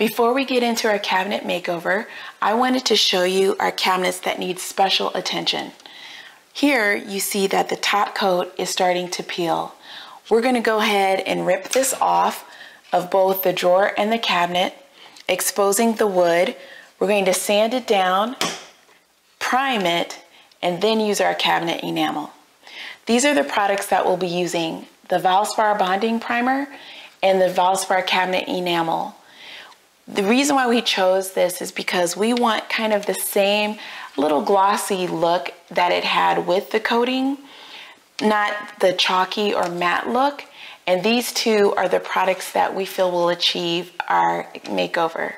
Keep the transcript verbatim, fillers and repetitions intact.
Before we get into our cabinet makeover, I wanted to show you our cabinets that need special attention. Here you see that the top coat is starting to peel. We're going to go ahead and rip this off of both the drawer and the cabinet, exposing the wood. We're going to sand it down, prime it, and then use our cabinet enamel. These are the products that we'll be using, the Valspar Bonding Primer and the Valspar Cabinet Enamel. The reason why we chose this is because we want kind of the same little glossy look that it had with the coating, not the chalky or matte look. And these two are the products that we feel will achieve our makeover.